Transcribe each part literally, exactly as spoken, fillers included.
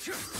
The world's quiet.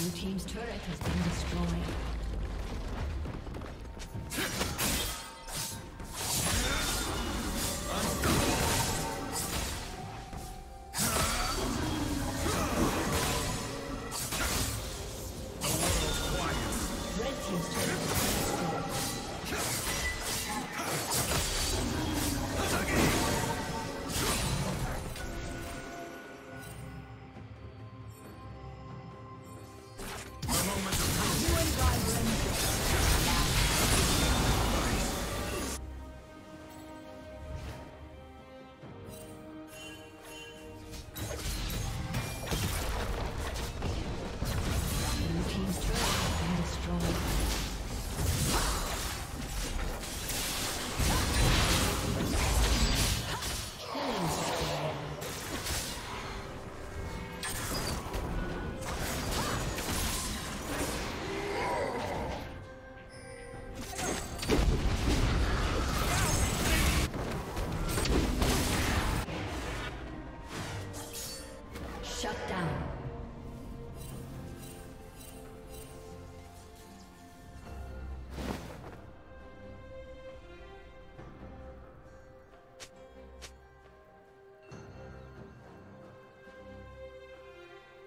Blue team's turret has been destroyed.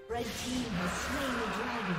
Red team has slain the dragon.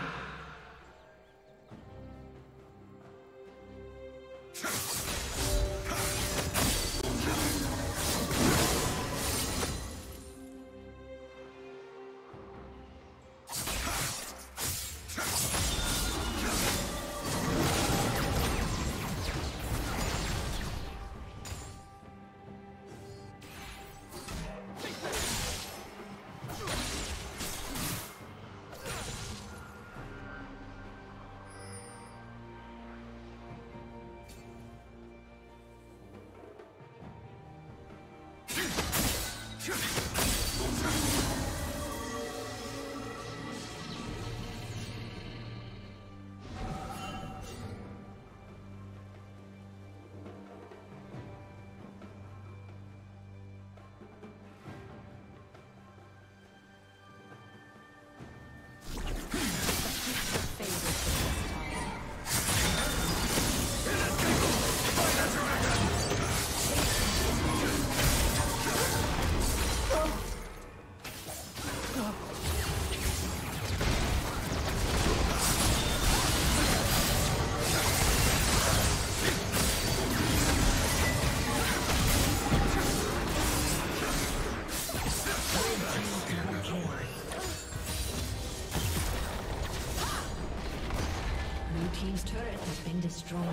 Destroyed.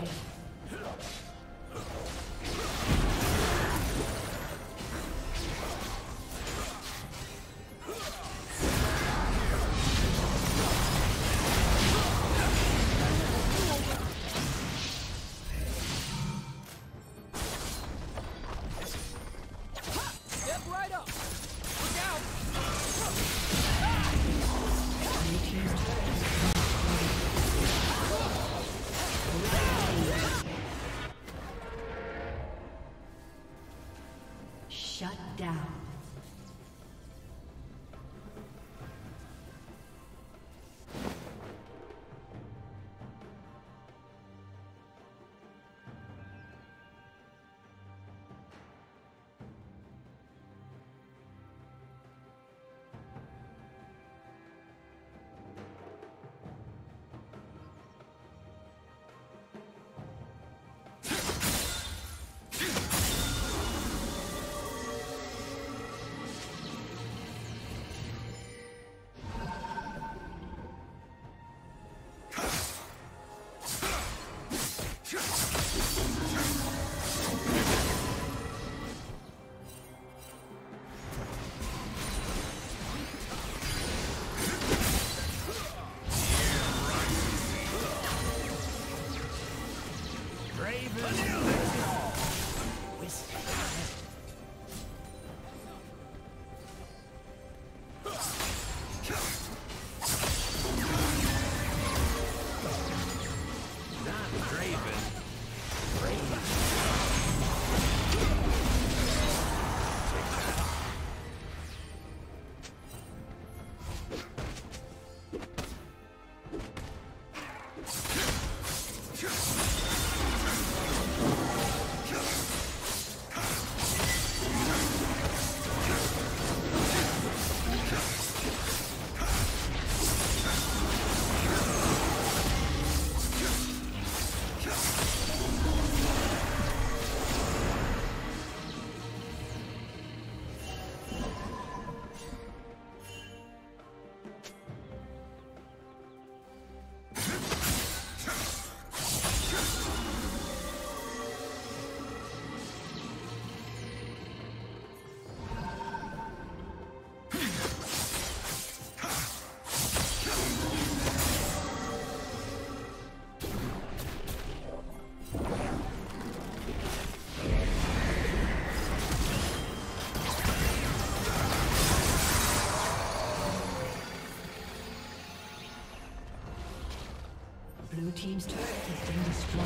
Blue team's turret has been destroyed.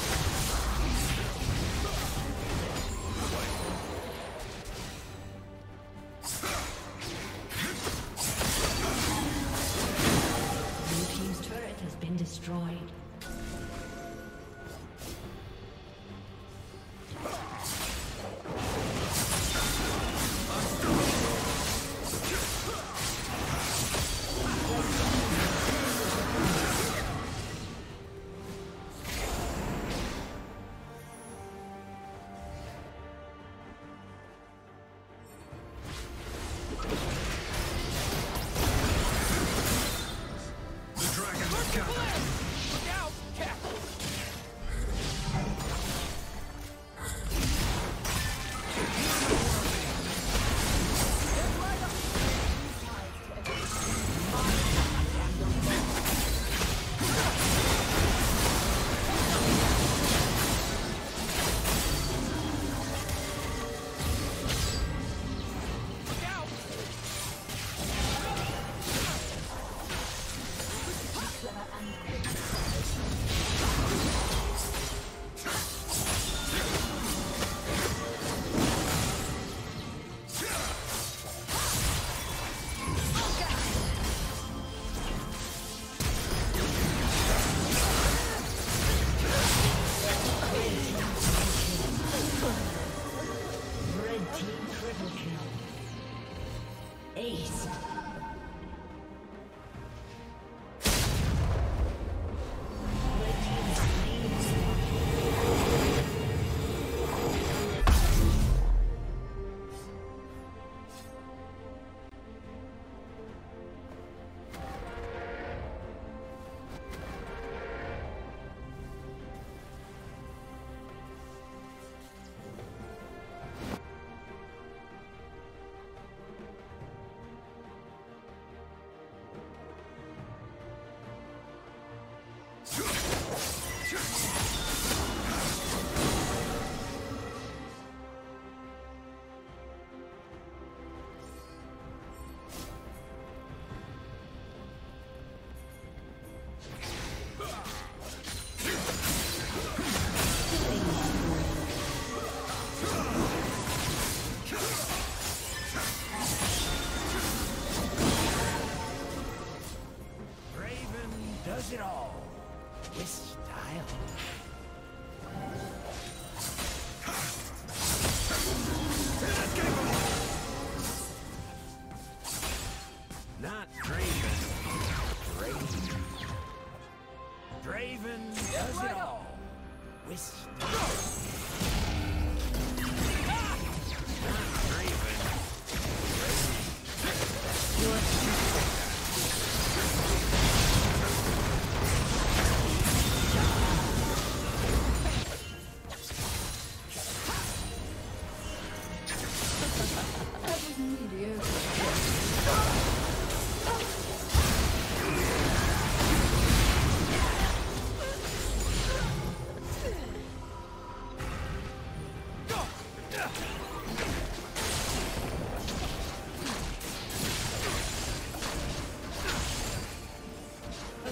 Destroyed.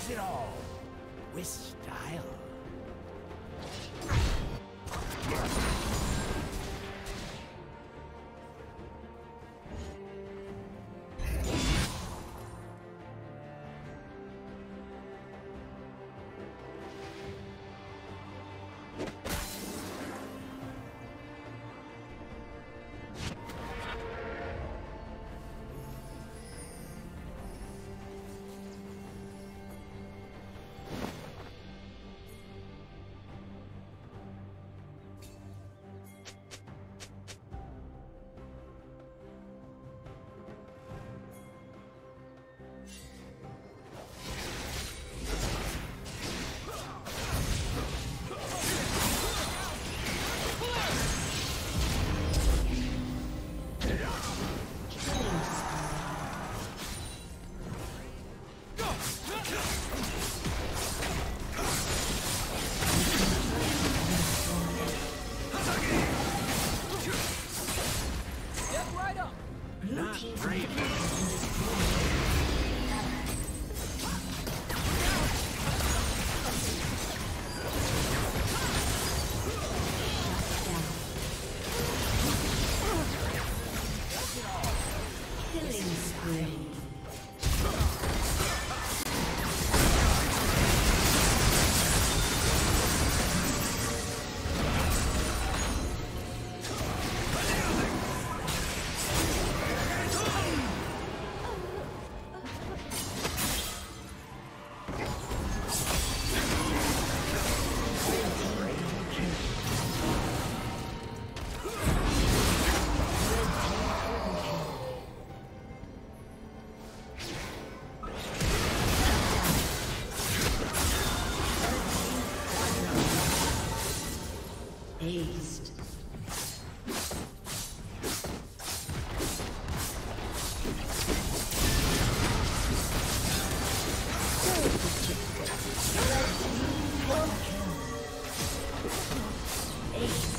It all with style. It all with style. Aced. Aced.